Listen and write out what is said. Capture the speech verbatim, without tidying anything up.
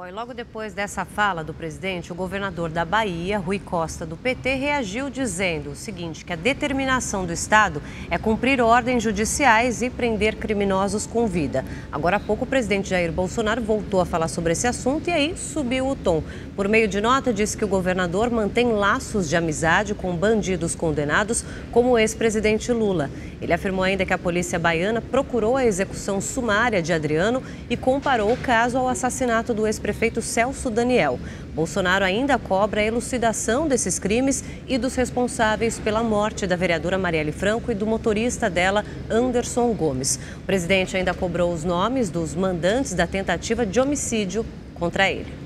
Bom, e logo depois dessa fala do presidente, o governador da Bahia, Rui Costa, do P T, reagiu dizendo o seguinte, que a determinação do Estado é cumprir ordens judiciais e prender criminosos com vida. Agora há pouco, o presidente Jair Bolsonaro voltou a falar sobre esse assunto e aí subiu o tom. Por meio de nota, disse que o governador mantém laços de amizade com bandidos condenados, como o ex-presidente Lula. Ele afirmou ainda que a polícia baiana procurou a execução sumária de Adriano e comparou o caso ao assassinato do ex-presidente. Prefeito Celso Daniel. Bolsonaro ainda cobra a elucidação desses crimes e dos responsáveis pela morte da vereadora Marielle Franco e do motorista dela, Anderson Gomes. O presidente ainda cobrou os nomes dos mandantes da tentativa de homicídio contra ele.